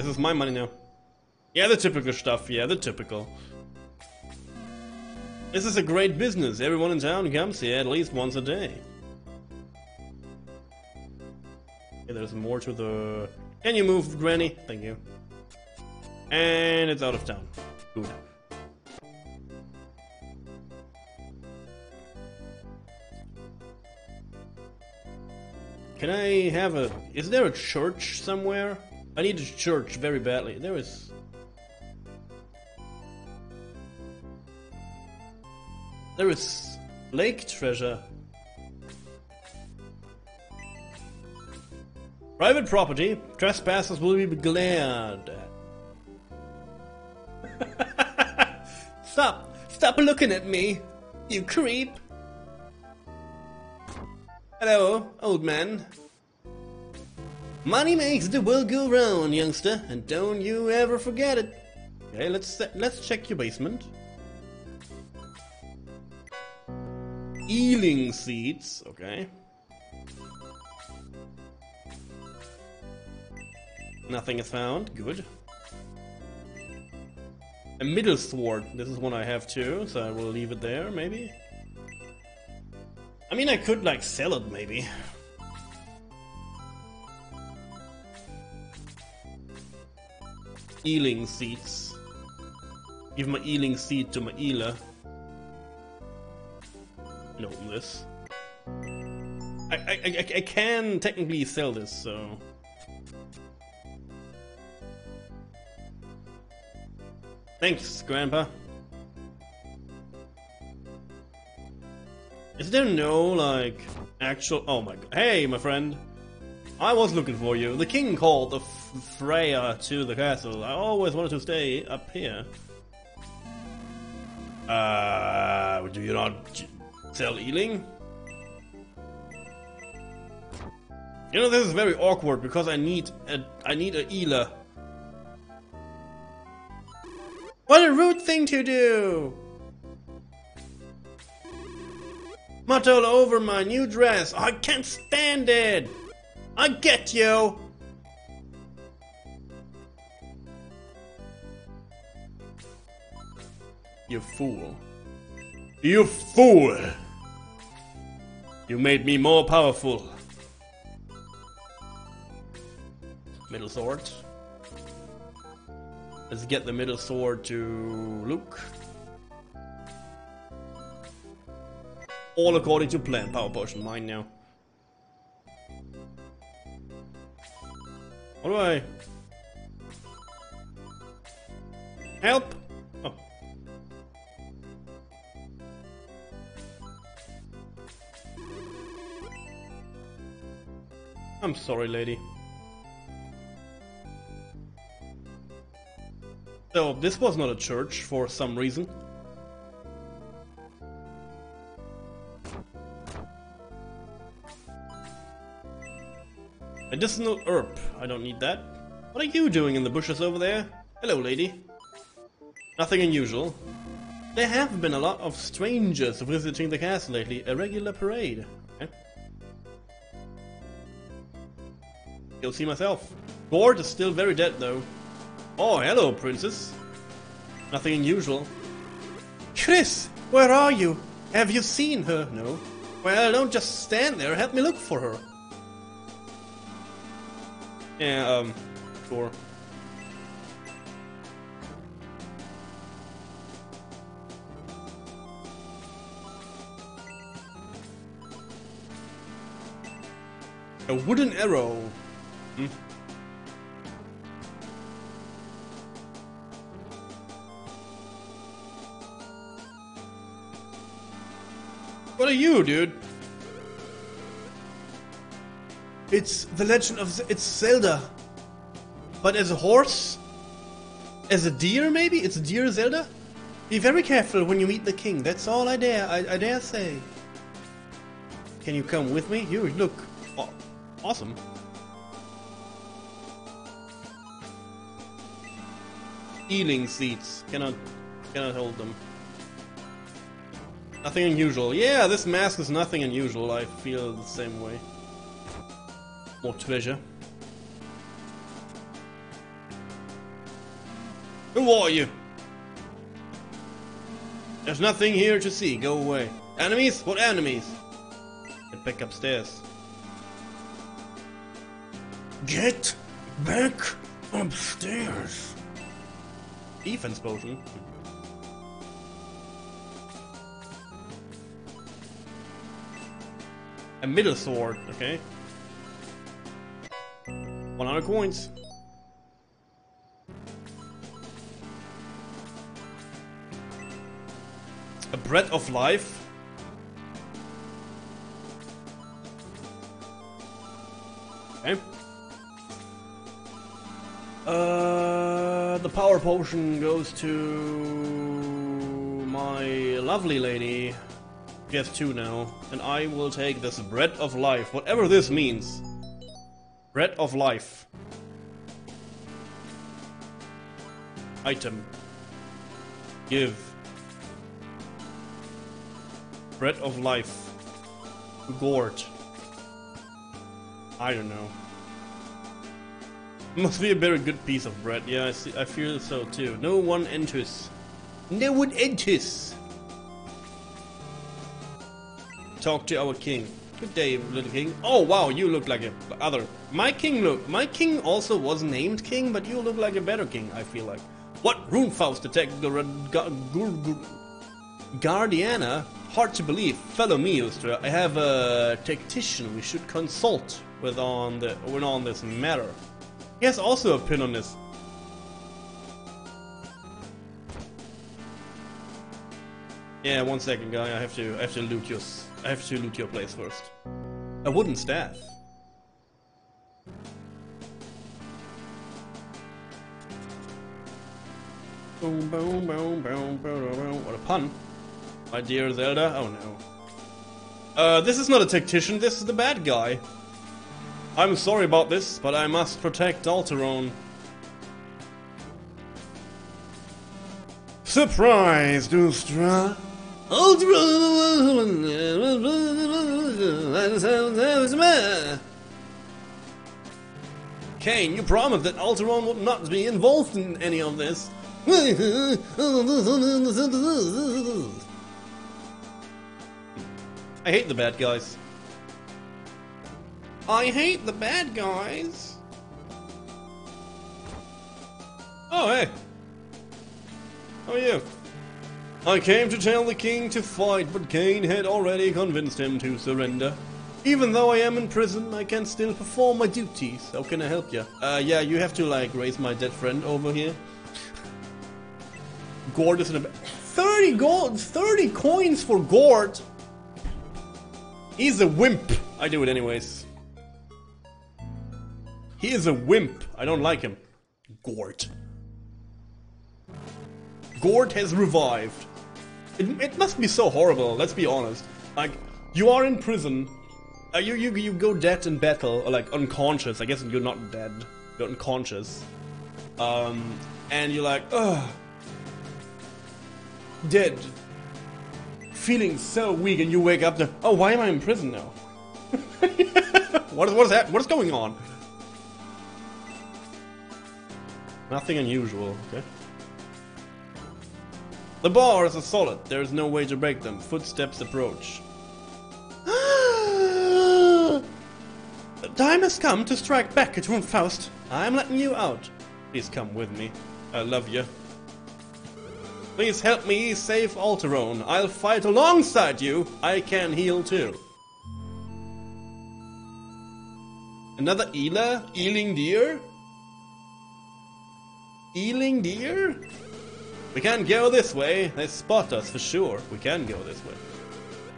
This is my money now. Yeah, the typical stuff. Yeah, the typical. This is a great business. Everyone in town comes here at least once a day. Yeah, there's more to the... Can you move, Granny? Thank you. And it's out of town. Good. Can I have a... Is there a church somewhere? I need a church very badly. There is... There is... lake treasure. Private property. Trespassers will be glared at. Stop! Stop looking at me! You creep! Hello, old man. Money makes the world go round, youngster, and don't you ever forget it. Okay, let's check your basement. Ealing seeds, okay. Nothing is found, good. A middle sword, this is one I have too, so I will leave it there, maybe. I mean, I could, like, sell it, maybe. Ealing seeds. Give my ealing seed to my ealer. No, this. I can technically sell this, so... Thanks, Grandpa. Is there no, like, actual... Oh my god. Hey, my friend. I was looking for you. The king called the Freya to the castle. I always wanted to stay up here. Do you not sell Ealing? You know, this is very awkward because I need a Ealer. What a rude thing to do! Mud all over my new dress. I can't stand it. I get you. You fool. You fool. You made me more powerful. Middle sword. Let's get the middle sword to Luke. All according to plan. Power potion, mine now. What do I... Help! Oh. I'm sorry, lady. So, this was not a church for some reason. Medicinal herb. I don't need that. What are you doing in the bushes over there? Hello, lady. Nothing unusual. There have been a lot of strangers visiting the castle lately. A regular parade. Okay. You'll see myself. Gort is still very dead, though. Oh, hello, princess. Nothing unusual. Chris, where are you? Have you seen her? No. Well, don't just stand there. Help me look for her. Yeah, sure. A wooden arrow. Hmm. What are you, dude? It's the legend of... It's Zelda. But as a horse? As a deer, maybe? It's a deer Zelda? Be very careful when you meet the king. That's all I dare. I dare say. Can you come with me? You look... Oh, awesome. Ealing seats. Cannot hold them. Nothing unusual. Yeah, this mask is nothing unusual. I feel the same way. More treasure. Who are you? There's nothing here to see. Go away. Enemies? What enemies? Get back upstairs. Get back upstairs. Defense potion. A middle sword, okay. 100 coins. A breath of life. Okay. The power potion goes to my lovely lady. She has 2 now. And I will take this breath of life, whatever this means. Bread of life. Item. Give. Bread of life. Gort. I don't know. Must be a very good piece of bread. Yeah, I see. I feel so too. No one enters. No one enters. Talk to our king. Good day, little king. Oh wow, you look like a other. My king look. My king also was named king, but you look like a better king, I feel like. What? Runefaust attacked Guardiana? Hard to believe. Fellow Meostra, I have a tactician we should consult with on this matter. He has also a pin on this. Yeah, 1 second, guy. I have to loot your. I have to loot your place first. A wooden staff. Boom, boom, boom, boom, boom, boom. What a pun. My dear Zelda. Oh no. This is not a tactician, this is the bad guy. I'm sorry about this, but I must protect Alterone. Surprise, Dustra! Kane, you promised that Alterone would not be involved in any of this. I hate the bad guys. I hate the bad guys. Oh, hey. How are you? I came to tell the king to fight, but Kane had already convinced him to surrender. Even though I am in prison, I can still perform my duties. How can I help you? Yeah, you have to, like, raise my dead friend over here. Gort is in a... 30 gold! 30 coins for Gort! He's a wimp! I do it anyways. He is a wimp. I don't like him. Gort. Gort has revived. It must be so horrible, let's be honest. Like, you are in prison, you go dead in battle, or like unconscious, I guess you're not dead, you're unconscious. And you're like, ugh, dead, feeling so weak, and you wake up there, oh, why am I in prison now? What is going on? Nothing unusual, okay. The bars are solid. There is no way to break them. Footsteps approach. The time has come to strike back at Wundfaust. I am letting you out. Please come with me. I love you. Please help me save Alterone. I'll fight alongside you. I can heal too. Another Eela? Ealing deer? Ealing deer? We can't go this way. They spot us for sure. We can go this way.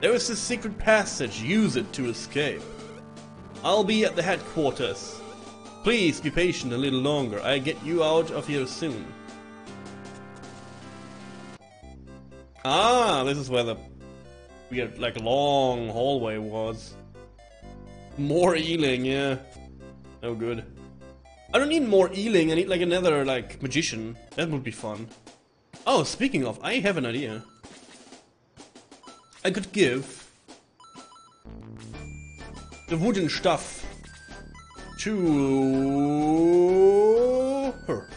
There is a secret passage. Use it to escape. I'll be at the headquarters. Please be patient a little longer. I'll get you out of here soon. Ah, this is where the weird, like, long hallway was. More Ealing, yeah. No good. I don't need more Ealing. I need, like, another, like, magician. That would be fun. Oh, speaking of, I have an idea. I could give the wooden stuff to her.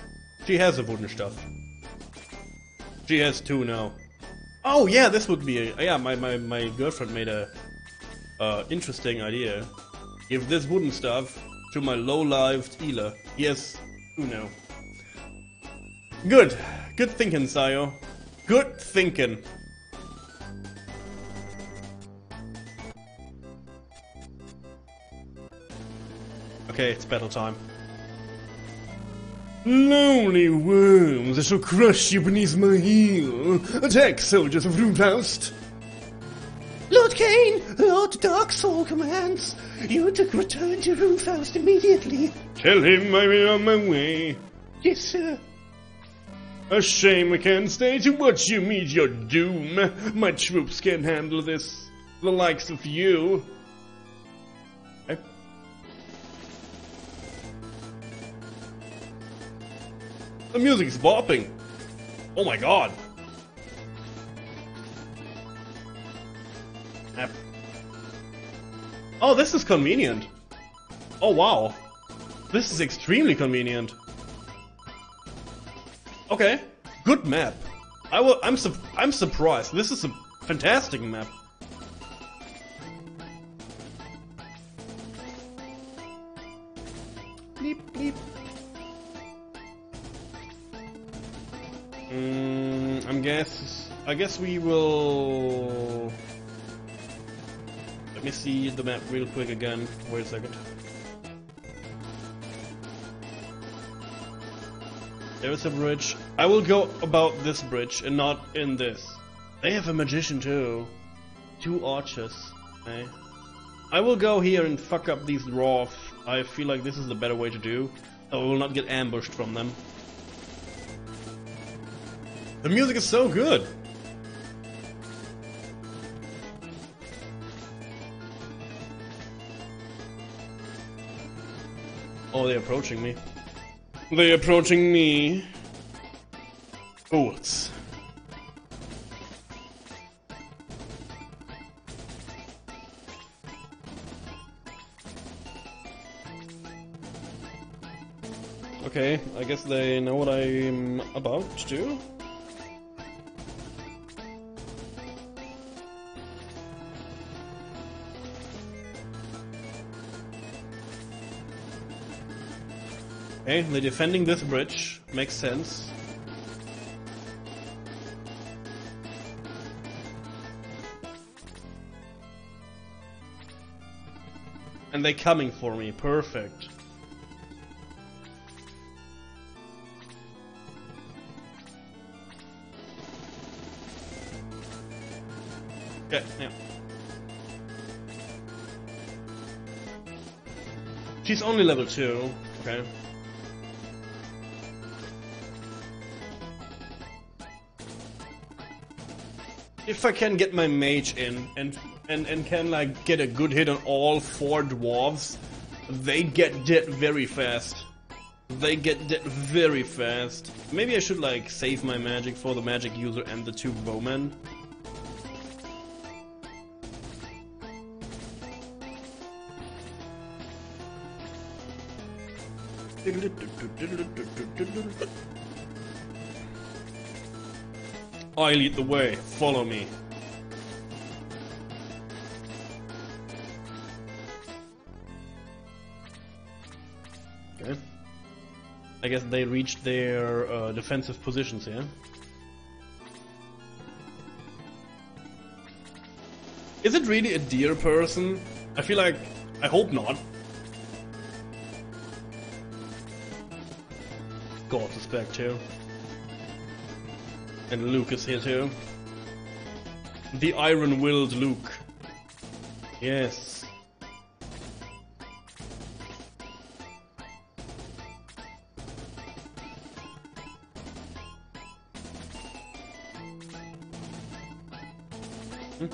She has a wooden stuff. She has two now. Oh yeah, this would be a, yeah. My girlfriend made a interesting idea. Give this wooden staff to my low-lived healer. Yes, two now. Good, good thinking, Sayo. Good thinking. Okay, it's battle time. Lonely worms, I shall crush you beneath my heel. Attack, soldiers of Runefaust! Lord Kane, Lord Darksoul commands you to return to Runefaust immediately. Tell him I will on my way. Yes, sir. A shame I can't stay to watch you meet your doom. My troops can't handle this. The likes of you. The music's bopping. Oh my god. Oh, this is convenient. Oh wow. This is extremely convenient. Okay. Good map. I'm surprised. This is a fantastic map. Bleep bleep. I guess we will. Let me see the map real quick again. Wait a second. There is a bridge. I will go about this bridge and not in this. They have a magician too. Two archers. Okay. I will go here and fuck up these dwarf. I feel like this is the better way to do. I will not get ambushed from them. The music is so good! Oh, they're approaching me. They're approaching me! Bullets. Okay, I guess they know what I'm about to do. Okay, they're defending this bridge. Makes sense. And they're coming for me. Perfect. Okay, yeah. She's only level 2. Okay. If I can get my mage in and can like get a good hit on all 4 dwarves, they get dead very fast. They get dead very fast. Maybe I should like save my magic for the magic user and the 2 bowmen. I lead the way, follow me. Okay. I guess they reached their defensive positions here. Is it really a deer person? I feel like... I hope not. Gort is back too. And Luke is here too. The iron-willed Luke. Yes. Hmm.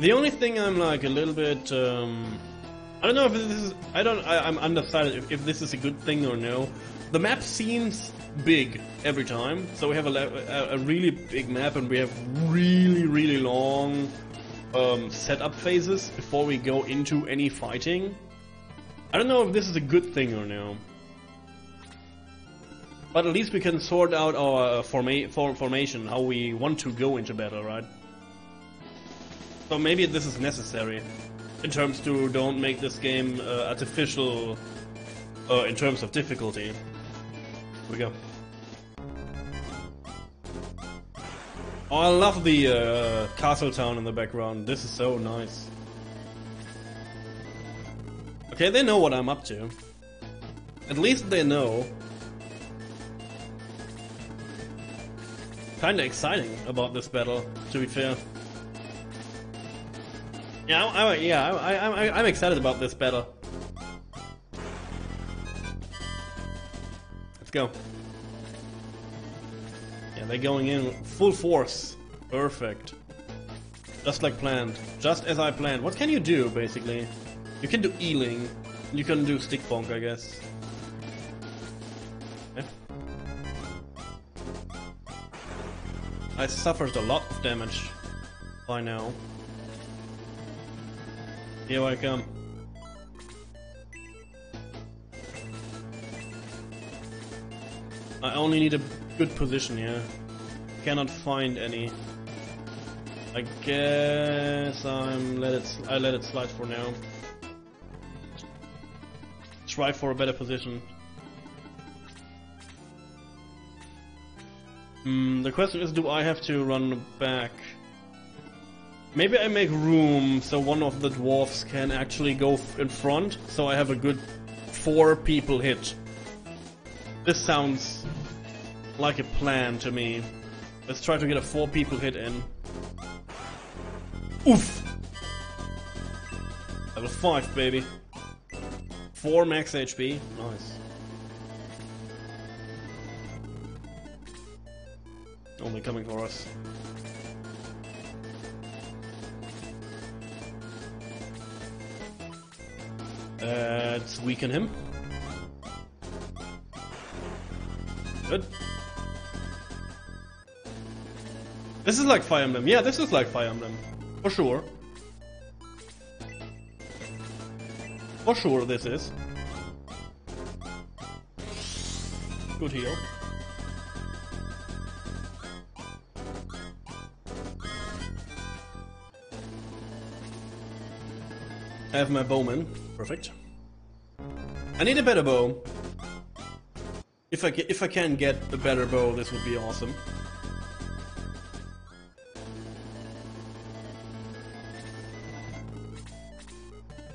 The only thing I'm like a little bit... I don't know if this is... I'm undecided if this is a good thing or no. The map seems big every time. So we have a really big map and we have really, really long setup phases before we go into any fighting. I don't know if this is a good thing or no. But at least we can sort out our formation, how we want to go into battle, right? So maybe this is necessary, in terms to don't make this game artificial, in terms of difficulty. Here we go. Oh, I love the castle town in the background, this is so nice. Okay, they know what I'm up to. At least they know. Kinda exciting about this battle, to be fair. Yeah, I'm excited about this battle. Let's go. Yeah, they're going in full force. Perfect. Just like planned. Just as I planned. What can you do, basically? You can do healing. You can do stick bonk, I guess. Okay. I suffered a lot of damage by now. Here I come. I only need a good position here. Cannot find any. I guess I let it slide for now. Try for a better position. The question is, do I have to run back? Maybe I make room so one of the dwarfs can actually go in front, so I have a good 4 people hit. This sounds like a plan to me. Let's try to get a 4 people hit in. Oof! Level 5, baby. 4 max HP. Nice. Only coming for us. Let's weaken him. Good. This is like Fire Emblem. Yeah, this is like Fire Emblem. For sure. For sure this is. Good heal. I have my bowman. Perfect. I need a better bow. If I can get a better bow, this would be awesome.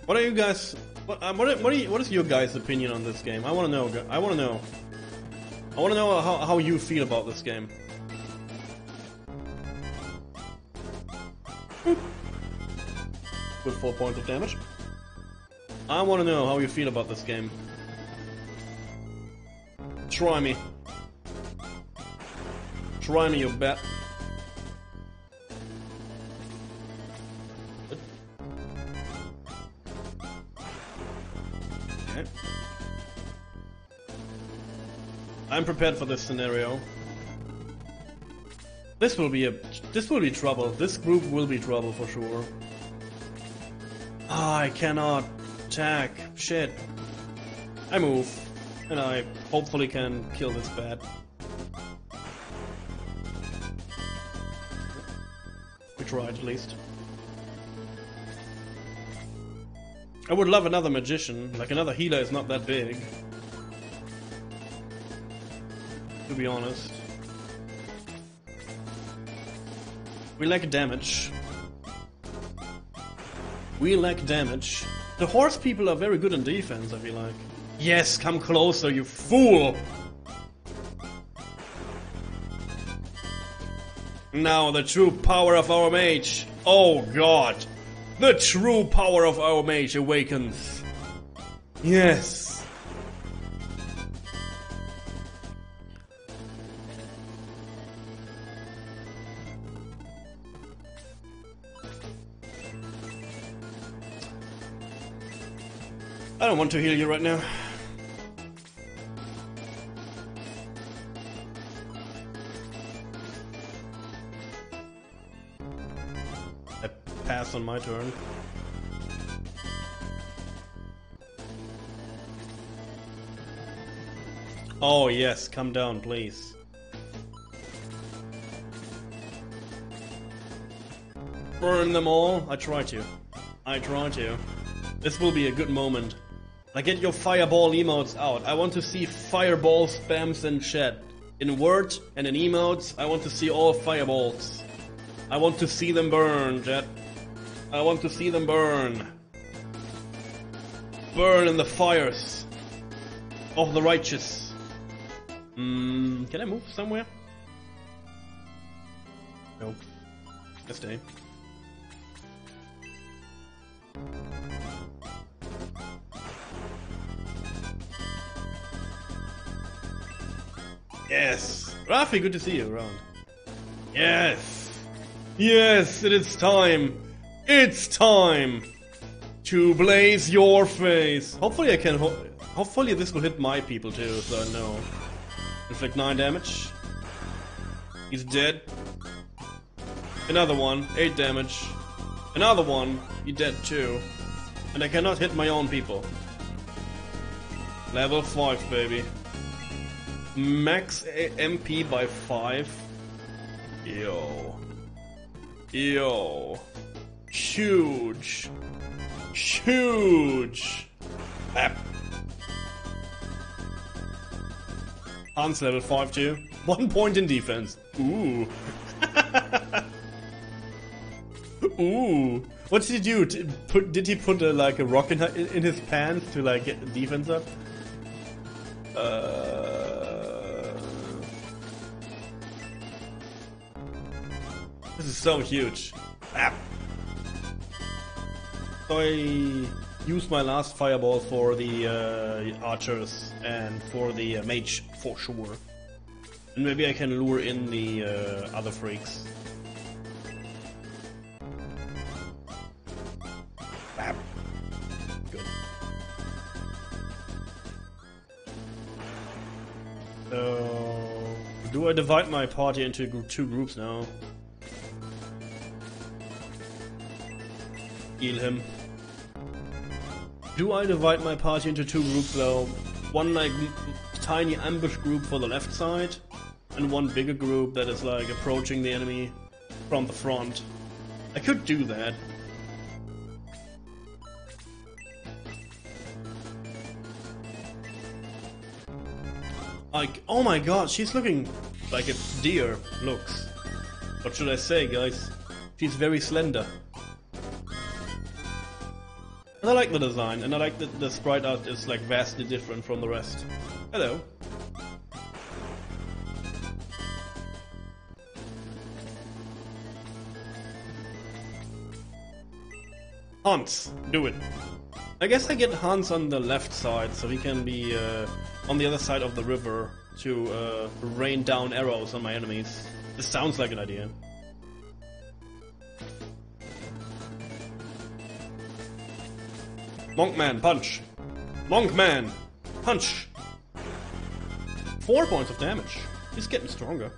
What are you guys? What is your guys' opinion on this game? I want to know. I want to know how you feel about this game. With 4 points of damage. I want to know how you feel about this game. Try me. Try me, you bat. Okay. I'm prepared for this scenario. This will be trouble. This group will be trouble for sure. Ah, I cannot attack. Shit. I move. And I hopefully can kill this bat. We tried at least. I would love another magician. Like another healer is not that big. To be honest. We lack damage. We lack damage. The horse people are very good in defense, I feel like. Yes, come closer, you fool! Now the true power of our mage! Oh god! The true power of our mage awakens! Yes! I don't want to heal you right now. I pass on my turn. Oh yes, come down, please. Burn them all? I try to. I try to. This will be a good moment. Now get your fireball emotes out. I want to see fireball spams in chat. In Word and in emotes, I want to see all fireballs. I want to see them burn, chat. I want to see them burn. Burn in the fires of the righteous. Can I move somewhere? Nope. Let's stay. Yes! Rafi, good to see you around. Yes! Yes, it is time! It's time! To blaze your face! Hopefully I can... Hopefully this will hit my people too, so no. Inflict 9 damage. He's dead. Another one, 8 damage. Another one, he's dead too. And I cannot hit my own people. Level 5, baby. Max MP by 5. Yo. Yo. Huge. Huge. Bap. Hans level 5 too. 1 point in defense. Ooh. Ooh. What did he do? Did he put like a rock in his pants to like get the defense up? This is so huge. Ah. So I used my last fireball for the archers and for the mage for sure. And maybe I can lure in the other freaks. Ah. Good. So, do I divide my party into two groups now? Heal him. Do I divide my party into two groups though? One like tiny ambush group for the left side, and one bigger group that is like approaching the enemy from the front. I could do that. Like, oh my god, she's looking like a deer looks. What should I say, guys? She's very slender. And I like the design, and I like that the sprite art is like vastly different from the rest. Hello. Hans, do it. I guess I get Hans on the left side, so he can be on the other side of the river to rain down arrows on my enemies. This sounds like an idea. Monkman, punch! Monkman, punch! 4 points of damage. He's getting stronger.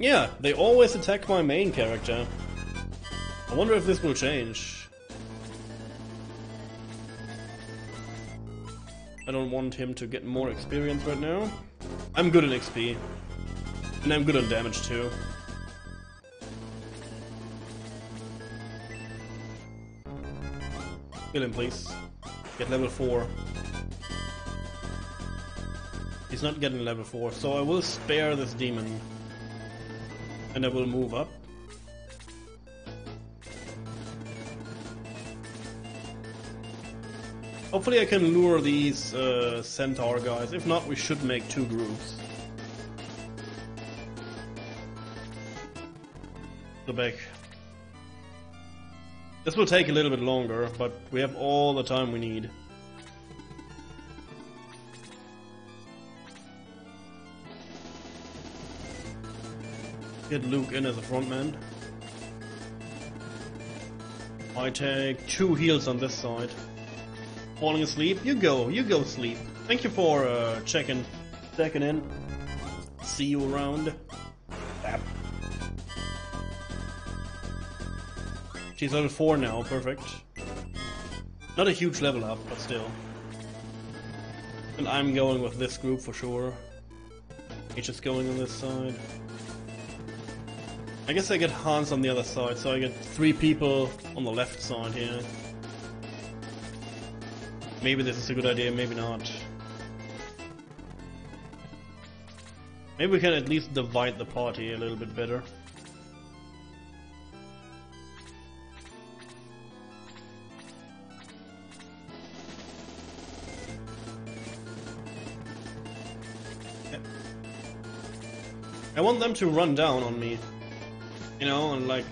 Yeah, they always attack my main character. I wonder if this will change. I don't want him to get more experience right now. I'm good on XP. And I'm good on damage too. Kill him, please. Get level 4. He's not getting level 4, so I will spare this demon. And I will move up. Hopefully I can lure these centaur guys. If not, we should make two groups. The back. This will take a little bit longer, but we have all the time we need. Get Luke in as a frontman. I take 2 heals on this side. Falling asleep? You go sleep. Thank you for checking in. See you around. Bap. She's level 4 now, perfect. Not a huge level up, but still. And I'm going with this group for sure. It's just going on this side. I guess I get Hans on the other side, so I get three people on the left side here. Maybe this is a good idea, maybe not. Maybe we can at least divide the party a little bit better. I want them to run down on me, you know, and like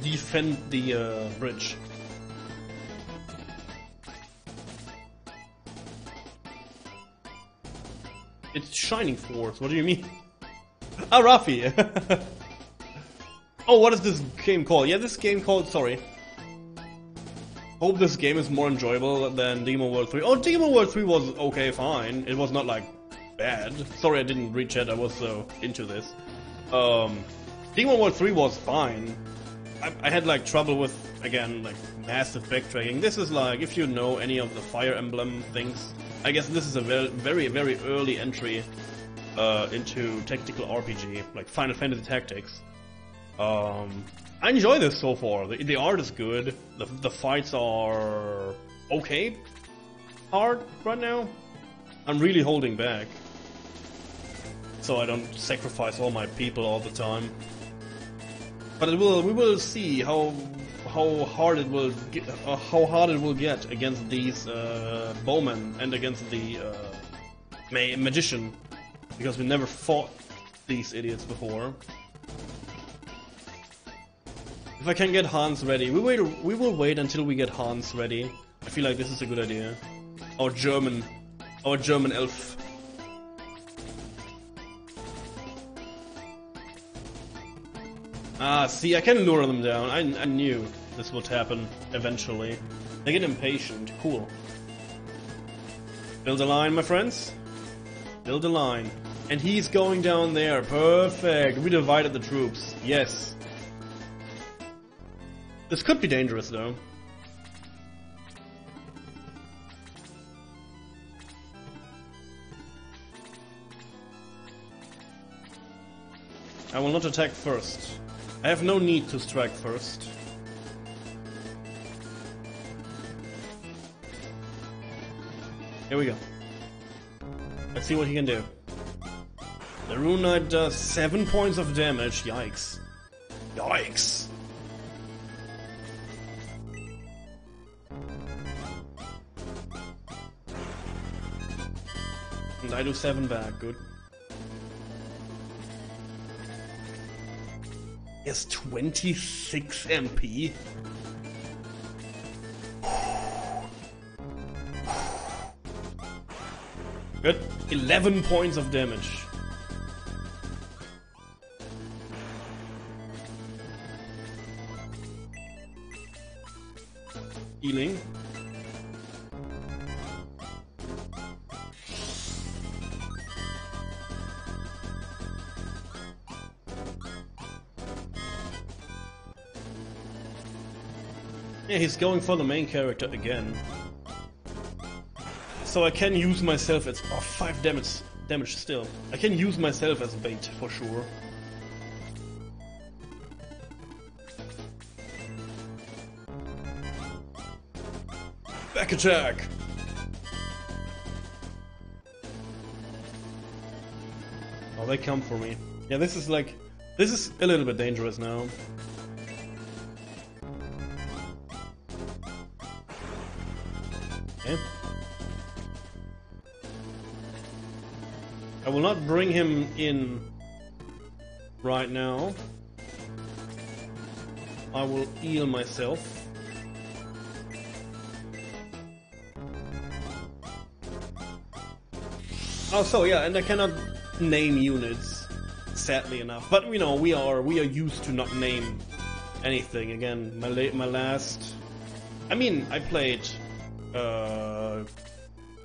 defend the bridge. It's Shining Force, what do you mean? Ah, Rafi! Oh, what is this game called? Yeah, this game called, sorry. Hope this game is more enjoyable than Digimon World 3. Oh, Digimon World 3 was okay, fine. It was not like bad. Sorry, I didn't read chat, I was so into this. Digimon World 3 was fine. I had like trouble with, again, like massive backtracking. This is like, if you know any of the Fire Emblem things, I guess this is a very, very early entry into tactical RPG, like Final Fantasy Tactics. I enjoy this so far. The art is good. The fights are okay. Hard right now. I'm really holding back, so I don't sacrifice all my people all the time. But it will. We will see how hard it will get against these bowmen and against the magician, because we never fought these idiots before. If I can get Hans ready, we will wait until we get Hans ready. I feel like this is a good idea. Our German elf. Ah, see, I can lure them down. I knew this would happen eventually. They get impatient. Cool. Build a line, my friends. Build a line. And he's going down there. Perfect. We divided the troops. Yes. This could be dangerous, though. I will not attack first. I have no need to strike first. Here we go. Let's see what he can do. The Rune Knight does 7 points of damage. Yikes. Yikes! And I do 7 back. Good. He has 26 MP. Good. 11 points of damage. Healing. Yeah, he's going for the main character again. So I can use myself as... Oh, 5 damage still. I can use myself as bait, for sure. Back attack! Oh, they come for me. Yeah, this is like... This is a little bit dangerous now. I will not bring him in right now. I will heal myself. Oh, so yeah, and I cannot name units, sadly enough. But you know, we are used to not name anything. Again, my last. I mean, I played.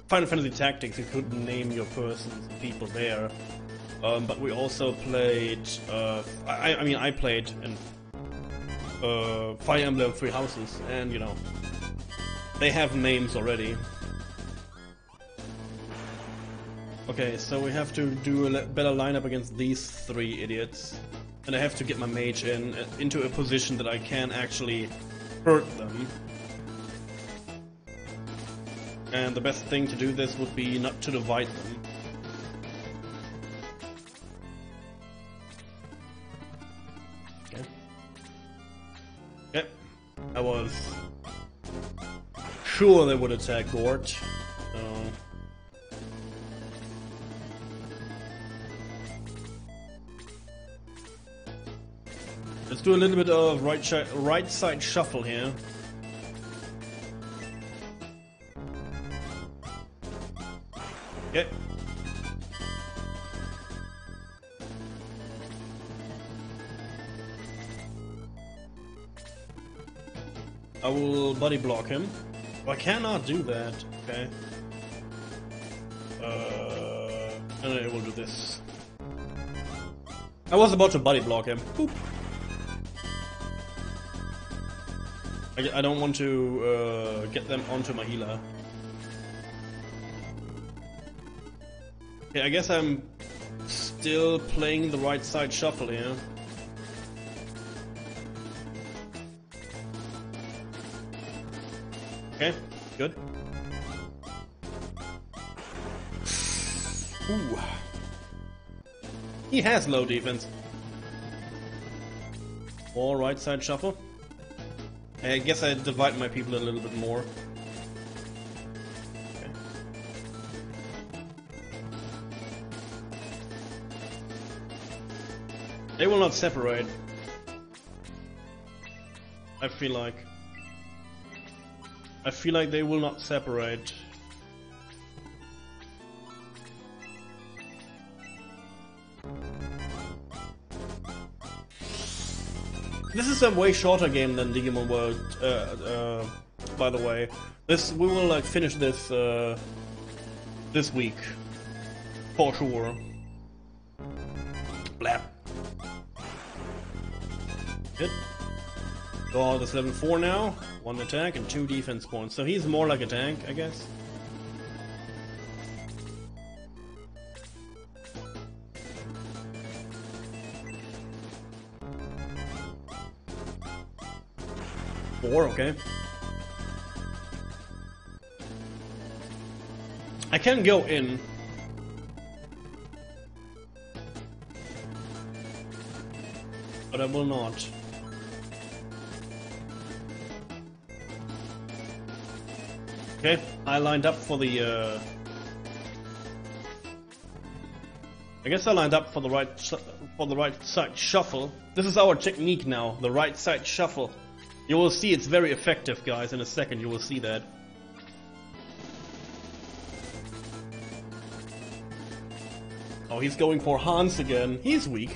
Final Fantasy Tactics, you could name your persons and people there, but we also played, I played in Fire Emblem Three Houses, and you know, they have names already. Okay, so we have to do a better lineup against these three idiots. And I have to get my mage in, into a position that I can actually hurt them. And the best thing to do this would be not to divide them. Okay. Yep. I was sure they would attack Gort. So... let's do a little bit of right side shuffle here. Okay. I will body block him. Oh, I cannot do that. Okay. And I will do this. I was about to body block him. Boop. I don't want to get them onto my healer. Okay, I guess I'm still playing the right side shuffle here. Okay, good. Ooh. He has low defense. More right side shuffle. I guess I divide my people a little bit more. They will not separate, I feel like. I feel like they will not separate. This is a way shorter game than Digimon World, by the way. We will like finish this this week, for sure. Blah. Hit. God is level 4 now. 1 attack and 2 defense points. So he's more like a tank, I guess. Four, okay. I can go in. But I will not. Okay, I lined up for the, I guess I lined up for the right side shuffle. This is our technique now, the right side shuffle. You will see it's very effective, guys. In a second, you will see that. Oh, he's going for Hans again. He's weak.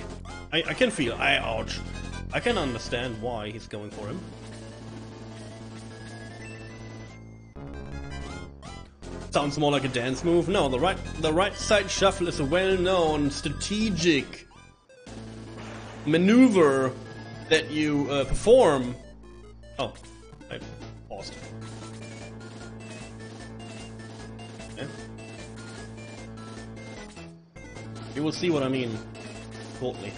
I can feel. Ouch. I can understand why he's going for him. Sounds more like a dance move. No, the right side shuffle is a well-known strategic maneuver that you perform. Oh, I paused. Okay. You will see what I mean shortly.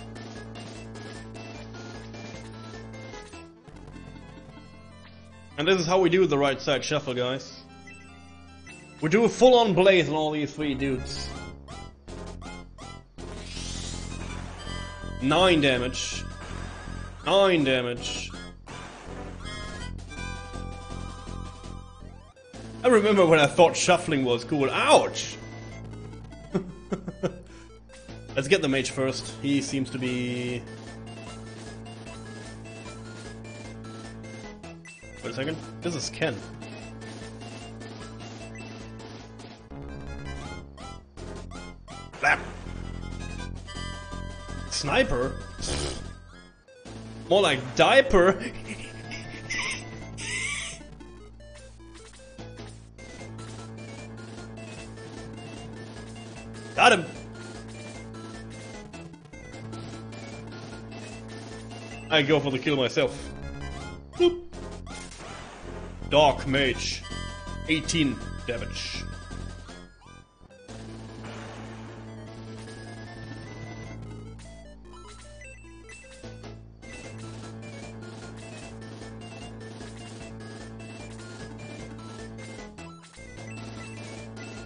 And this is how we do the right side shuffle, guys. We do a full-on blaze on all these three dudes. 9 damage. 9 damage. I remember when I thought shuffling was cool. Ouch! Let's get the mage first. He seems to be... wait a second. This is Ken. Sniper? More like diaper? Got him! I go for the kill myself. Boop. Dark Mage. 18 damage.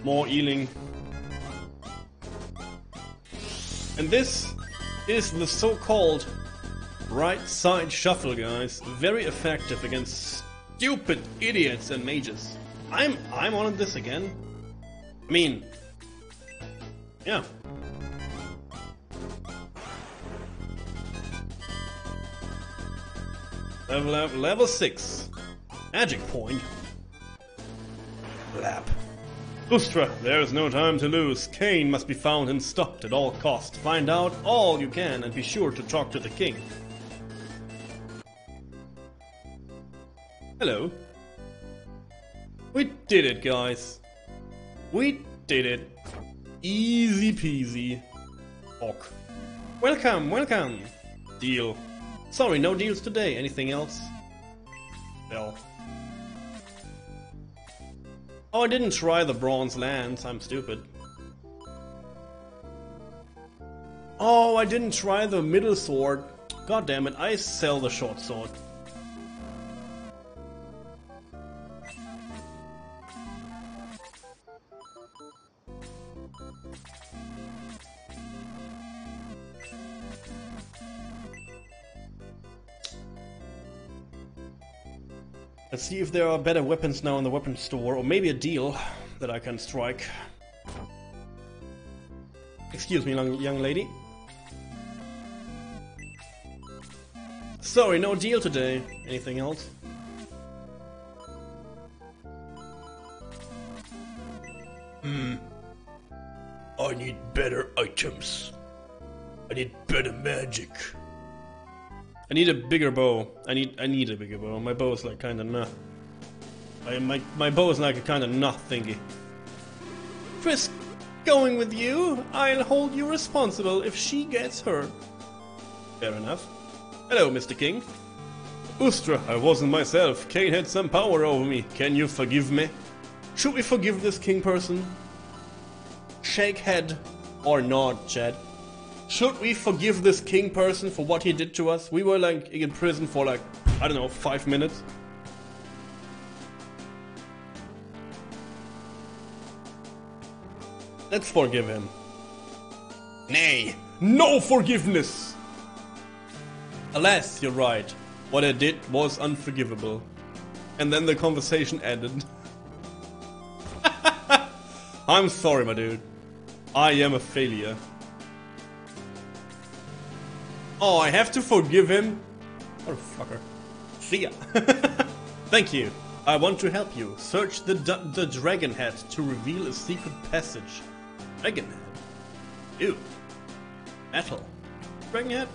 more healing. And this is the so-called right side shuffle, guys. Very effective against stupid idiots and mages. I'm on this again. I mean, yeah. Level 6. Magic point. Lap. Ustra, there is no time to lose. Kane must be found and stopped at all costs. Find out all you can and be sure to talk to the king. Hello. We did it, guys. We did it. Easy peasy. Ok. Welcome, welcome. Deal. Sorry, no deals today. Anything else? Well. Oh, I didn't try the bronze lance. I'm stupid. Oh, I didn't try the middle sword. God damn it! I sell the short sword. Let's see if there are better weapons now in the weapons store, or maybe a deal that I can strike. Excuse me, young lady. Sorry, no deal today. Anything else? I need better items. I need better magic. I need a bigger bow. I need a bigger bow. My bow is like kinda nah. My bow is like a kinda nah thingy. Frisk, going with you? I'll hold you responsible if she gets hurt. Fair enough. Hello, Mr. King. Ustra, I wasn't myself. Kane had some power over me. Can you forgive me? Should we forgive this king person? Shake head or nod, Chad. Should we forgive this king person for what he did to us? We were like in prison for like, I don't know, 5 minutes. Let's forgive him. Nay, no forgiveness! Alas, you're right. What I did was unforgivable. And then the conversation ended. I'm sorry, my dude. I am a failure. Oh, I have to forgive him? Oh, fucker. See ya. Thank you. I want to help you. Search the dragon head to reveal a secret passage. Dragon head? Ew. Metal. Dragon head?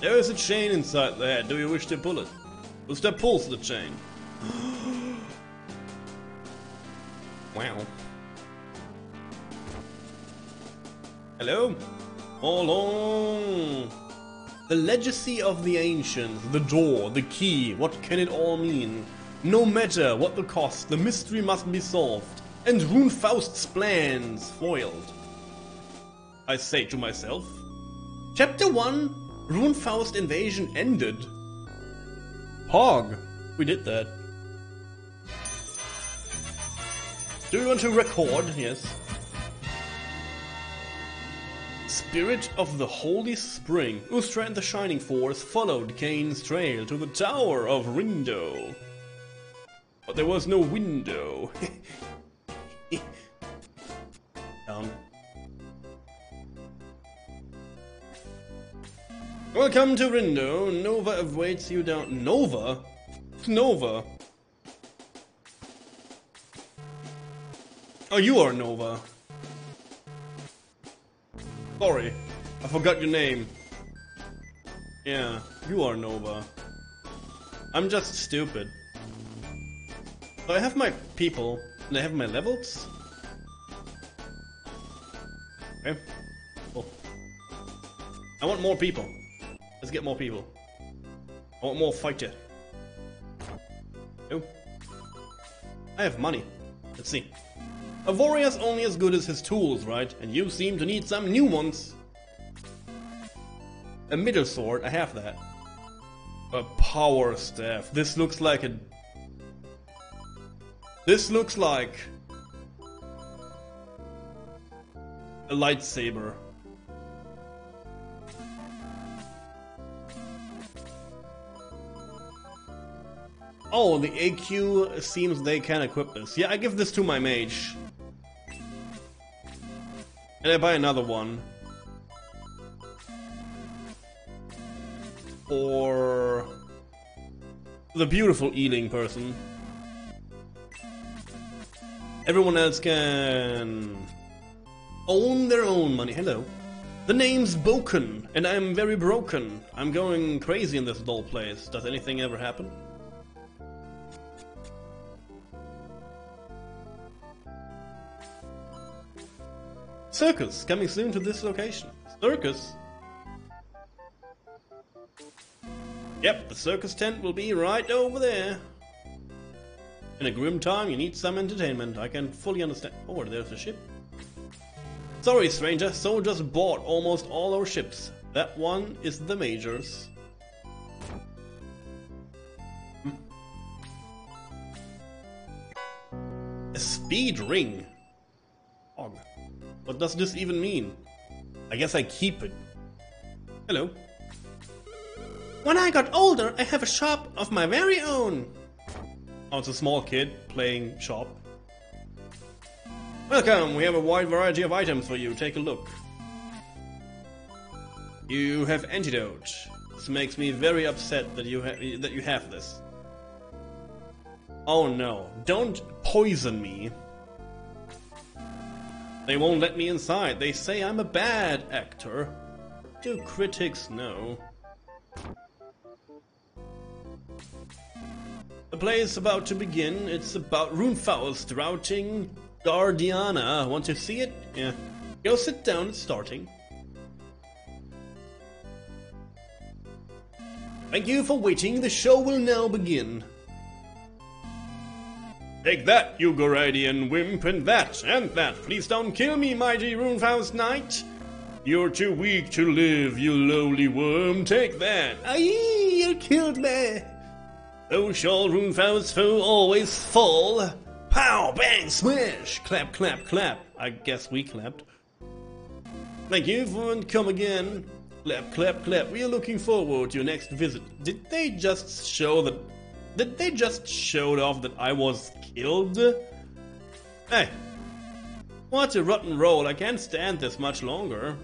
There is a chain inside the head. Do you wish to pull it? Gustav pulls the chain. Wow. Hello? Hold on. The legacy of the ancients, the door, the key, what can it all mean? No matter what the cost, the mystery must be solved, and Runefaust's plans foiled. I say to myself. Chapter 1, Runefaust invasion ended. Pog, we did that. Do you want to record? Yes. Spirit of the Holy Spring, Ustra and the Shining Force followed Kane's trail to the Tower of Rindo. But there was no window. Down. Welcome to Rindo. Nova awaits you down. Nova? Nova? Oh, you are Nova. Sorry, I forgot your name. Yeah, you are Nova. I'm just stupid. So I have my people, and I have my levels. Okay. Cool. I want more people. Let's get more people. I want more fighter. Oh. I have money. Let's see. A warrior's only as good as his tools, right? And you seem to need some new ones. A middle sword, I have that. A power staff. This looks like a... This looks like A lightsaber. Oh, the AQ seems they can equip this. Yeah, I give this to my mage. And I buy another one. Or... the beautiful eating person. Everyone else can... own their own money. Hello. The name's Boken, and I'm very broken. I'm going crazy in this dull place. Does anything ever happen? Circus, coming soon to this location. Circus? Yep, the circus tent will be right over there. In a grim time, you need some entertainment. I can fully understand. Oh, there's a ship. Sorry, stranger. Soldiers bought almost all our ships. That one is the Major's. A speed ring. Og. What does this even mean? I guess I keep it. Hello. When I got older, I have a shop of my very own. I was a small kid playing shop. Welcome, we have a wide variety of items for you. Take a look. You have antidote. This makes me very upset that you have this. Oh no, don't poison me. They won't let me inside. They say I'm a bad actor. Do critics know? The play is about to begin. It's about Runefaust routing Guardiana. Want to see it? Yeah. Go sit down. It's starting. Thank you for waiting. The show will now begin. Take that, you Goradian wimp, and that. Please don't kill me, mighty Runefaust knight. You're too weak to live, you lowly worm. Take that. Aye, you killed me. So shall Runefaust's foe always fall. Pow, bang, smash. Clap, clap, clap. I guess we clapped. Thank you for and come again. Clap, clap, clap. We are looking forward to your next visit. Did they just show the... did they just showed off that I was killed? Hey, what a rotten role, I can't stand this much longer.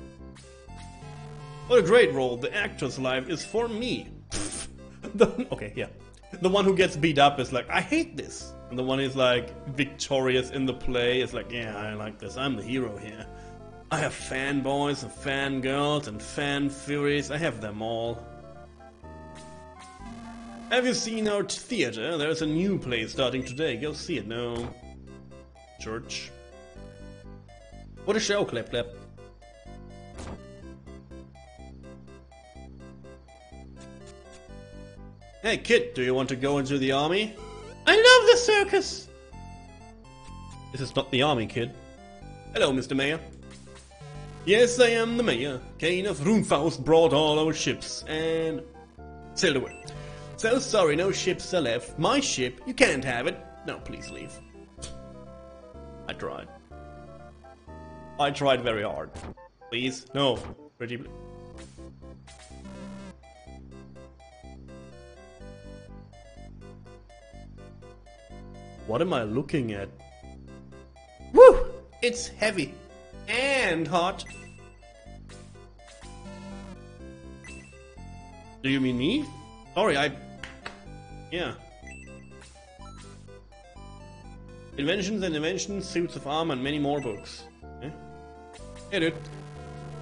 What a great role, the actor's life is for me. Okay, yeah. The one who gets beat up is like, I hate this. And the one who's like, victorious in the play is like, yeah, I like this, I'm the hero here. I have fanboys and fangirls and fan theories, I have them all. Have you seen our theater? There's a new play starting today. Go see it. No. Church. What a show, clap clap. Hey kid, do you want to go into the army? I love the circus! This is not the army, kid. Hello, Mr. Mayor. Yes, I am the mayor. Kane of Runefaust brought all our ships and... sailed away. So sorry, no ships are left. My ship, you can't have it. No, please leave. I tried. I tried very hard. Please, no. Pretty blue. What am I looking at? Woo! It's heavy. And hot. Do you mean me? Sorry, I... yeah. Inventions and inventions, suits of armor, and many more books. Eh? Hey, dude.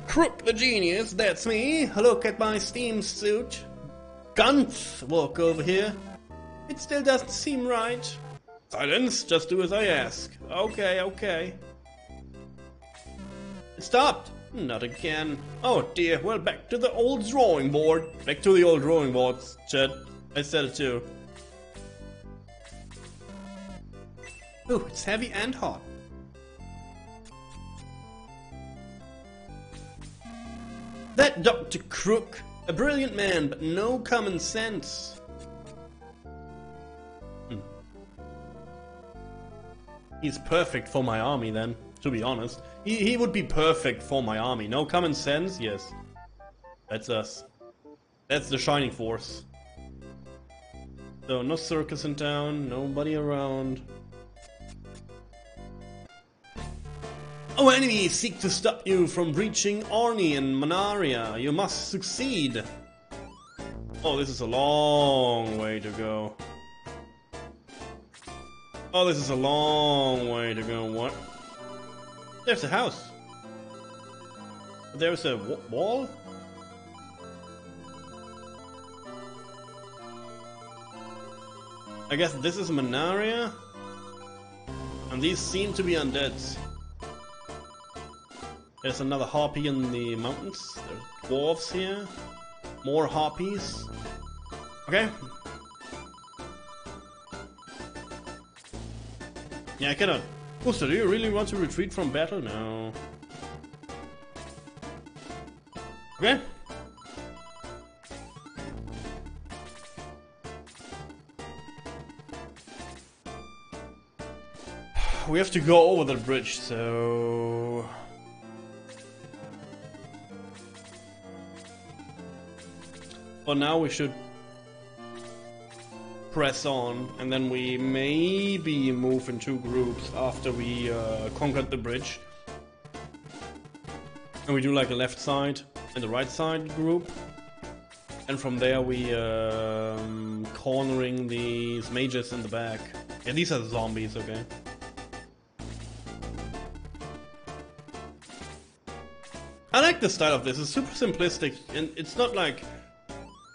Crook the genius, that's me. Look at my steam suit. Guntz, walk over here. It still doesn't seem right. Silence, just do as I ask. Okay, okay. It stopped. Not again. Oh dear, well back to the old drawing board. Back to the old drawing boards, Chad. I said it too. Ooh, it's heavy and hot. That Dr. Crook, a brilliant man, but no common sense. He's perfect for my army then. to be honest. He would be perfect for my army. No common sense? Yes. That's us. That's the Shining Force. So, no circus in town, nobody around. Our enemies seek to stop you from breaching Orni and Manaria. You must succeed. Oh, this is a long way to go. Oh, this is a long way to go. What? There's a house. There's a wall? I guess this is Manaria. And these seem to be undead. There's another harpy in the mountains. There's dwarves here. More harpies. Okay. Yeah, I cannot. Gusta, do you really want to retreat from battle? No. Okay. We have to go over the bridge, so... But now we should press on, and then we maybe move in two groups after we conquered the bridge. And we do like a left side and a right side group. And from there we cornering these mages in the back. Yeah, these are zombies, okay. I like the style of this, it's super simplistic, and it's not like...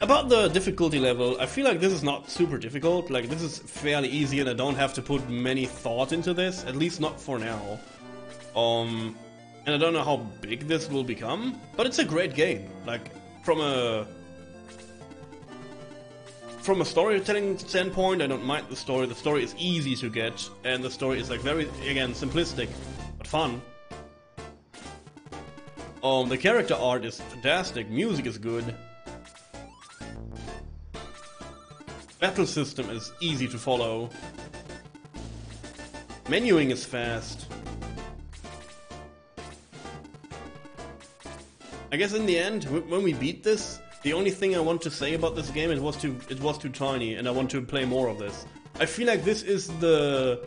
About the difficulty level, I feel like this is not super difficult, like this is fairly easy and I don't have to put many thought into this, at least not for now. And I don't know how big this will become, but it's a great game. Like, from a storytelling standpoint, I don't mind the story is easy to get, and the story is like very, again, simplistic, but fun. The character art is fantastic, music is good. Battle system is easy to follow. Menuing is fast. I guess in the end, when we beat this, the only thing I want to say about this game it was too tiny, and I want to play more of this. I feel like this is the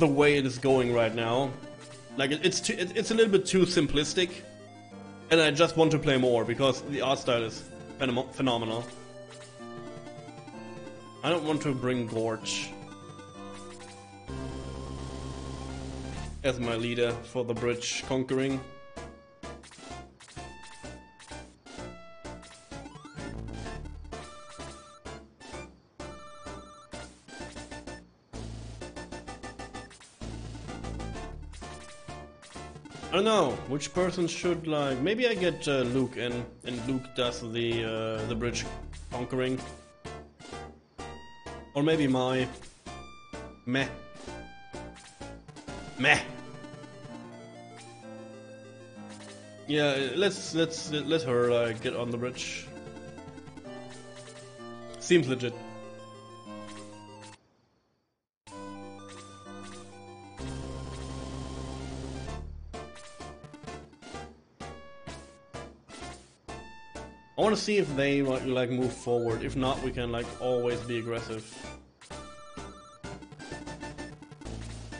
way it is going right now. Like it's a little bit too simplistic, and I just want to play more because the art style is phenomenal. I don't want to bring Gort as my leader for the bridge conquering. I don't know which person should like. Maybe I get Luke in, and Luke does the bridge conquering. Or maybe my... Meh. Yeah, let her get on the bridge. Seems legit. I want to see if they like move forward. If not, we can like always be aggressive.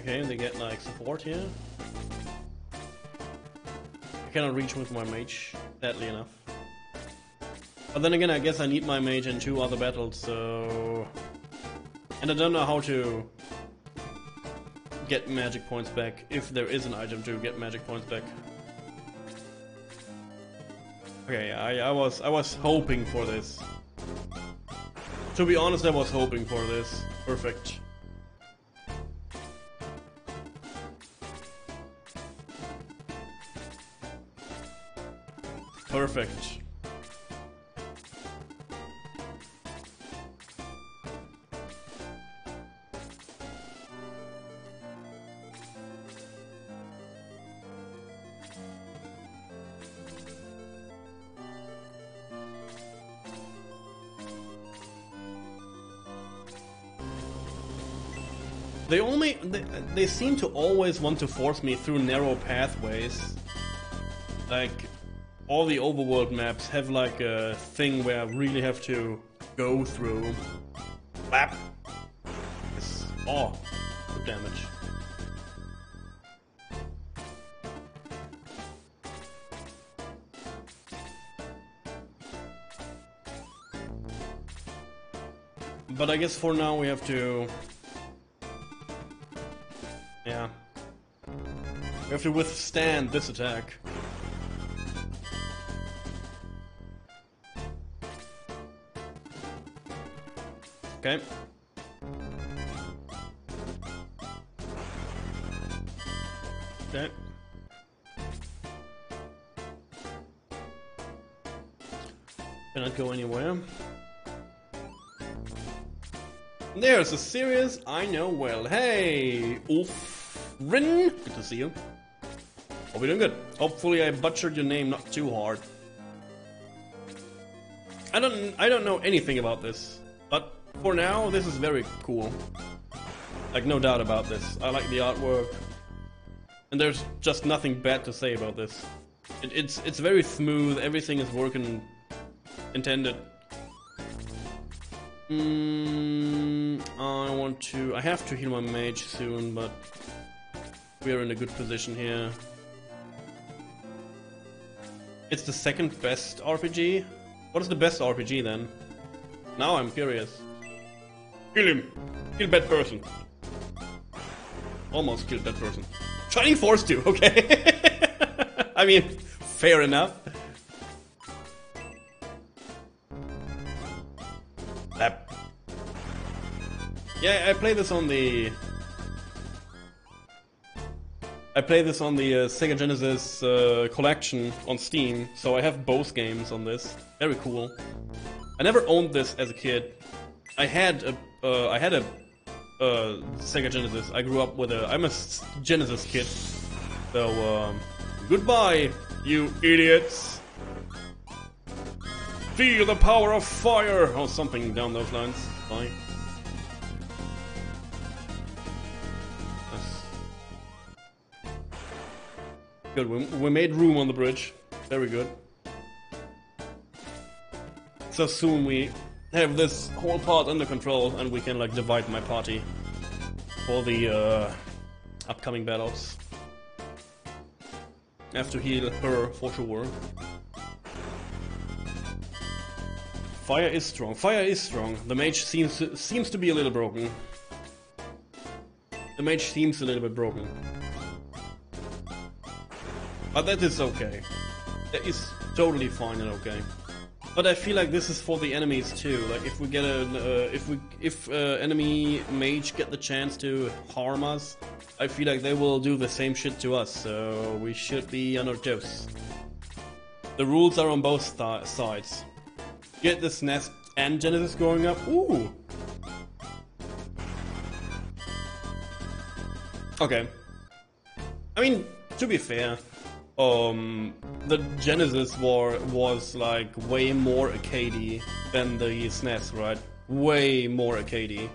Okay, they get like support here. I cannot reach with my mage, sadly enough. But then again, I guess I need my mage in two other battles, so... And I don't know how to get magic points back, if there is an item to get magic points back. Okay, I was hoping for this. To be honest, I was hoping for this. Perfect. Perfect. They seem to always want to force me through narrow pathways. Like, all the overworld maps have like a thing where I really have to go through. Clap. Yes. Oh, good damage. But I guess for now we have to... yeah. We have to withstand this attack. Okay. Okay. Cannot go anywhere. There's a series I know well. Hey, Ulfrin, good to see you. Hope you're doing good. Hopefully I butchered your name not too hard. I don't know anything about this, but for now this is very cool. Like, no doubt about this. I like the artwork, and there's just nothing bad to say about this. It's very smooth. Everything is working intended. I want to... I have to heal my mage soon, but we are in a good position here. It's the second best RPG? What is the best RPG then? Now I'm curious. Kill him! Kill that person. Almost killed that person. Shining Force 2, okay. I mean, fair enough. Yeah, I play this on the Sega Genesis collection on Steam, so I have both games on this. Very cool. I never owned this as a kid. I had a Sega Genesis. I grew up with a... I'm a Genesis kid. So goodbye, you idiots. Feel the power of fire, or something down those lines. Bye. Good, we made room on the bridge. Very good. So soon we have this whole part under control, and we can like divide my party for the upcoming battles. I have to heal her for sure. Fire is strong. Fire is strong. The mage seems to be a little broken. The mage seems a little bit broken. But that is okay. That is totally fine and okay. But I feel like this is for the enemies too. Like, if we get an, if enemy mage get the chance to harm us, I feel like they will do the same shit to us. So we should be on our toes. The rules are on both sides. Get the SNES and Genesis going up. Ooh. Okay. I mean, to be fair. The Genesis was like way more arcadey than the SNES, right? Way more arcadey.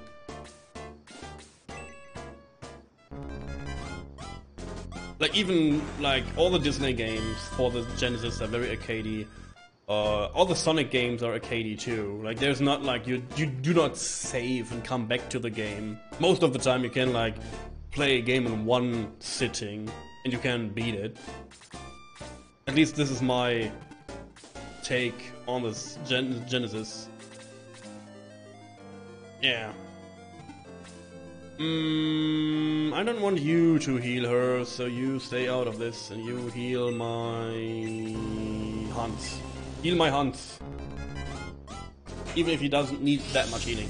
Like, even like all the Disney games for the Genesis are very arcadey. All the Sonic games are arcadey too. Like, there's not like you do not save and come back to the game. Most of the time you can like play a game in one sitting and you can beat it. At least this is my take on this Genesis. Yeah. I don't want you to heal her, so you stay out of this and you heal my Hans. Heal my Hans. Even if he doesn't need that much healing.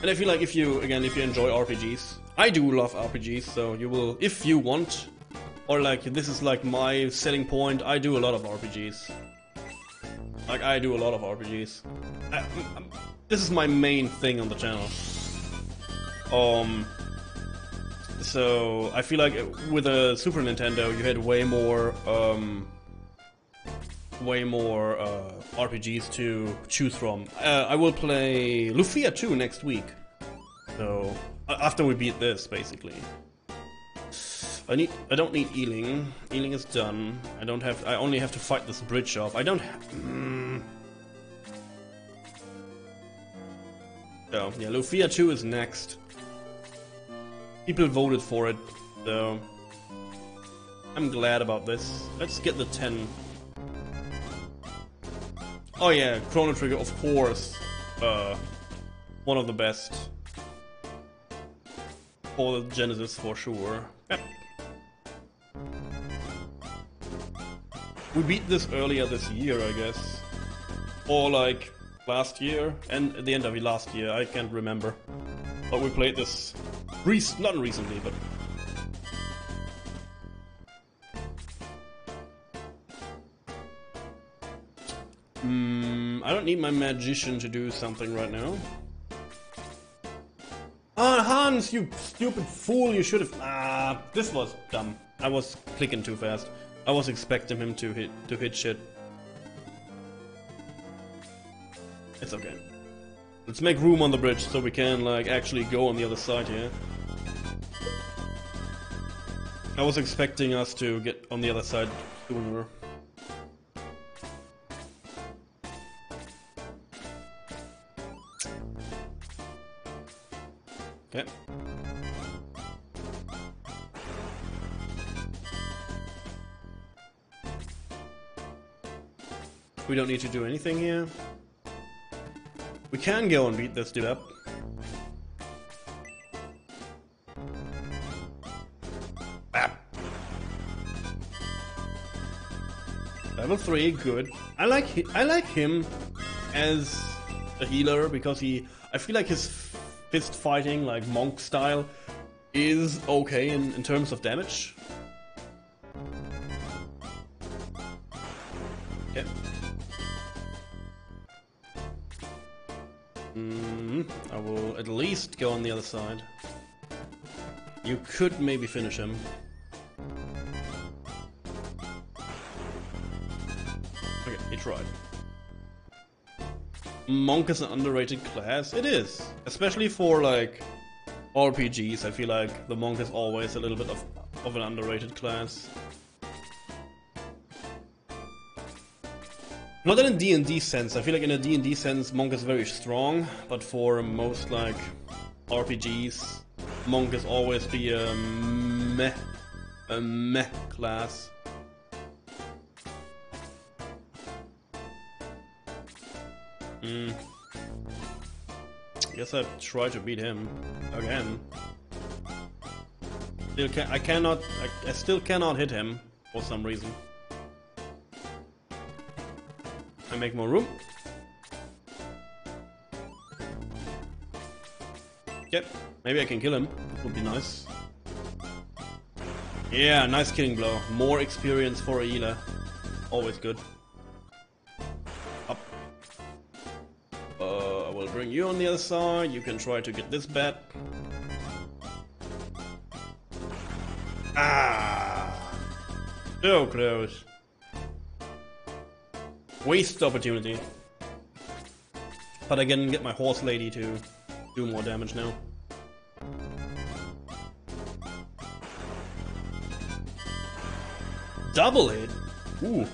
And I feel like if you enjoy RPGs, I do love RPGs, so you will, if you want, or like, this is like my selling point, I do a lot of RPGs. Like, I do a lot of RPGs. This is my main thing on the channel. So, I feel like with a Super Nintendo, you had way more, way more RPGs to choose from. I will play Lufia 2 next week. So after we beat this, basically. I don't need Ealing. Ealing is done. I only have to fight this bridge off. Oh, yeah, Lufia 2 is next. People voted for it, so I'm glad about this. Let's get the 10. Oh yeah, Chrono Trigger, of course. One of the best. For the Genesis, for sure. Yep. We beat this earlier this year, I guess. Or like last year, and at the end of last year, I can't remember. But we played this not recently, but I don't need my magician to do something right now. Ah, Hans, you stupid fool! You should have. Ah, this was dumb. I was clicking too fast. I was expecting him to hit shit. It's okay. Let's make room on the bridge so we can like actually go on the other side here. I was expecting us to get on the other side sooner. Okay. We don't need to do anything here. We can go and beat this dude up. Ah. Level 3, good. I like him as a healer because I feel like his fist fighting, like monk style, is okay in terms of damage. Yeah. I will at least go on the other side. You could maybe finish him. Okay, he tried. Monk is an underrated class. It is. Especially for like RPGs, I feel like the monk is always a little bit of an underrated class. Not in a D&D sense. I feel like in a D&D sense, monk is very strong, but for most like RPGs, monk is always be a meh class. Guess I try to beat him again. Still I still cannot hit him for some reason. I make more room. Yep, maybe I can kill him. Would be nice. Yeah, nice killing blow. More experience for a healer. Always good. Up. I will bring you on the other side. You can try to get this bat. Ah! So close. Waste opportunity. But I can get my horse lady to do more damage now. Double hit? Ooh.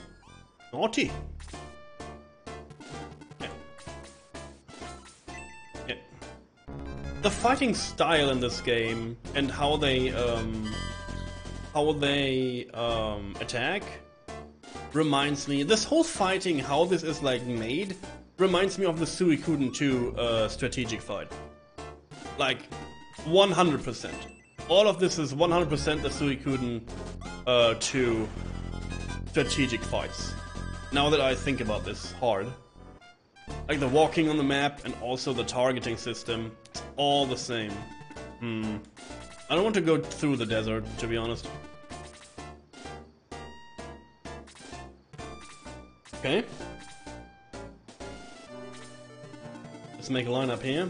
Naughty. Yeah. Yeah. The fighting style in this game and how they attack reminds me, this whole fighting, how this is like made, reminds me of the Suikoden 2 strategic fight. Like, 100%. All of this is 100% the Suikoden 2 strategic fights. Now that I think about this hard. Like the walking on the map and also the targeting system, it's all the same. I don't want to go through the desert, to be honest. Okay. Let's make a line up here.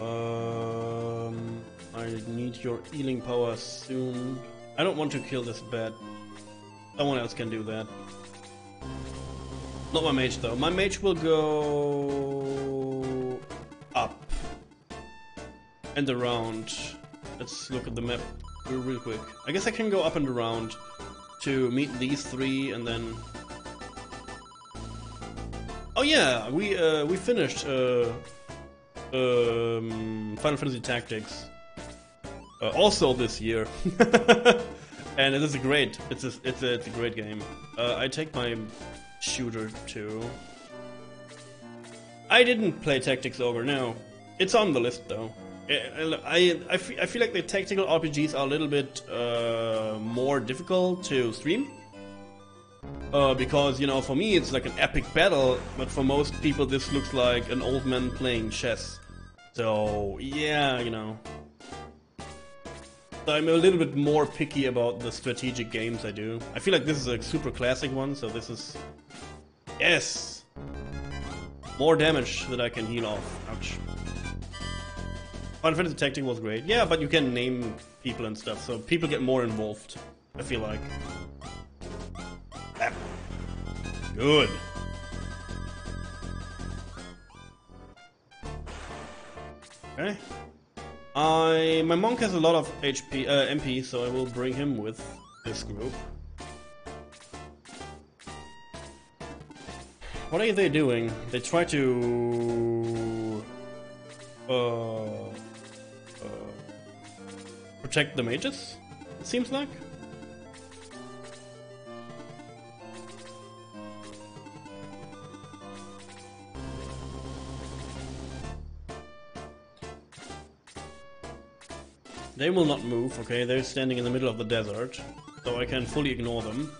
I need your healing power soon. I don't want to kill this bat. Someone else can do that. Not my mage though. My mage will go up and around. Let's look at the map real quick. I guess I can go up and around to meet these three and then... Oh yeah, we finished Final Fantasy Tactics also this year. And it is great. It's a great game. I take my shooter too. I didn't play Tactics Ogre. No, it's on the list though. I feel like the tactical RPGs are a little bit more difficult to stream. Because, you know, for me it's like an epic battle, but for most people this looks like an old man playing chess. So, yeah, you know. So I'm a little bit more picky about the strategic games I do. I feel like this is a super classic one, so this is... Yes! More damage that I can heal off. Ouch. Final Fantasy Tactics was great. Yeah, but you can name people and stuff, so people get more involved, I feel like. Good. Okay. My monk has a lot of HP, MP, so I will bring him with this group. What are they doing? They try to protect the mages, it seems like. They will not move, okay, they're standing in the middle of the desert, so I can fully ignore them.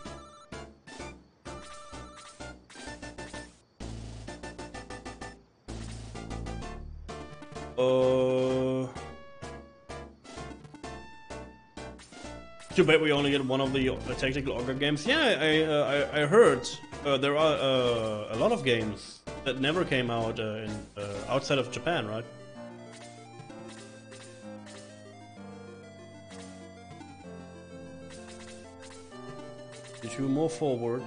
Too bad we only get one of the Tactical Ogre games. Yeah, I heard there are a lot of games that never came out outside of Japan, right? Two more forward.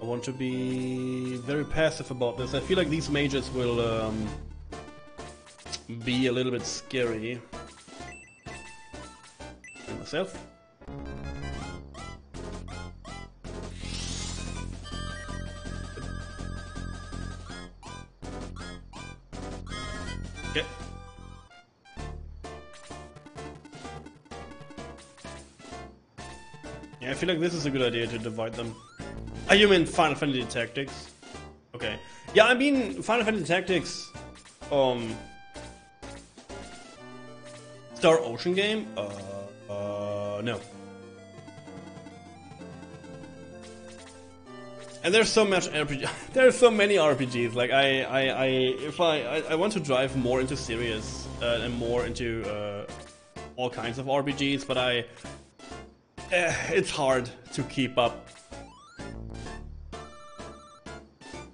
I want to be very passive about this. I feel like these mages will be a little bit scary. And myself. I feel like this is a good idea to divide them. Oh, you mean Final Fantasy Tactics? Okay. Yeah, I mean Final Fantasy Tactics, Star Ocean game? No. And there's so much RPG. There are so many RPGs. Like I want to drive more into serious and more into all kinds of RPGs, but it's hard to keep up.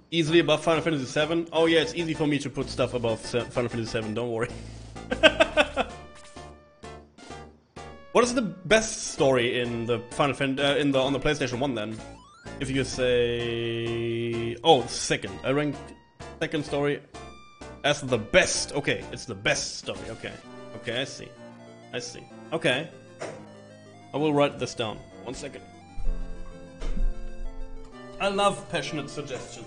Easily above Final Fantasy 7. Oh yeah, it's easy for me to put stuff above Final Fantasy 7, don't worry. What is the best story in the Final Fantasy on the PlayStation 1 then? If you say second. I ranked second story as the best. Okay, it's the best story. Okay. Okay, I see. I see. Okay. I will write this down. One second. I love passionate suggestions.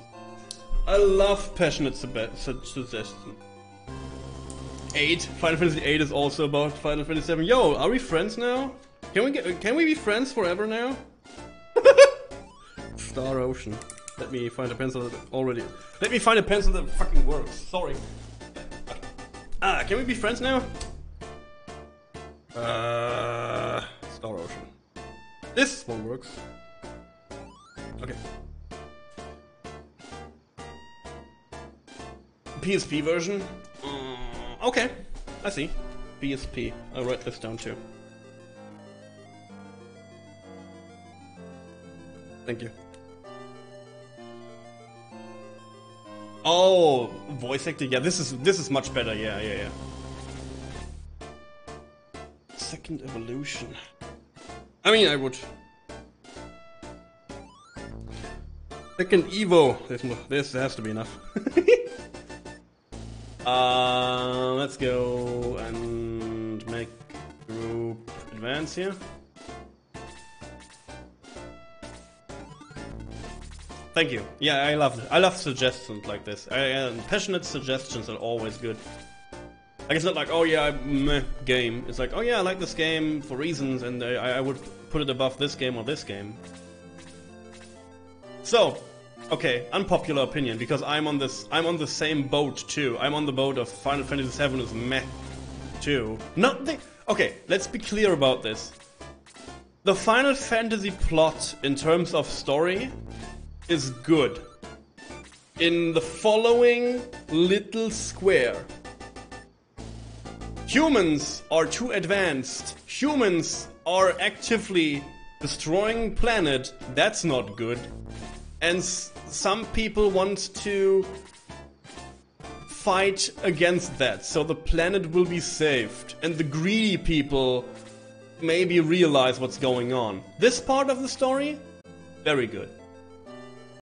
I love passionate suggestions. 8. Final Fantasy 8 is also about Final Fantasy 7. Yo, are we friends now? Can we be friends forever now? Star Ocean. Let me find a pencil that already. Let me find a pencil that fucking works. Sorry. Ah, can we be friends now? Star Ocean. This one works. Okay. PSP version? Okay, I see. PSP. I'll write this down too. Thank you. Oh, voice acting. Yeah, this is much better. Yeah. Second evolution. I mean, I would. Freaking Evo. This has to be enough. Let's go and make group advance here. Thank you. Yeah, I love it. I love suggestions like this. Passionate suggestions are always good. Like, it's not like, oh yeah, meh, game. It's like, oh yeah, I like this game for reasons, and I would put it above this game or this game. So, okay, unpopular opinion, because I'm on the same boat too. I'm on the boat of Final Fantasy VII is meh too. Okay, let's be clear about this. The Final Fantasy plot in terms of story is good. In the following little square. Humans are too advanced. Humans are actively destroying planet. That's not good. And some people want to fight against that, so the planet will be saved. And the greedy people maybe realize what's going on. This part of the story, very good.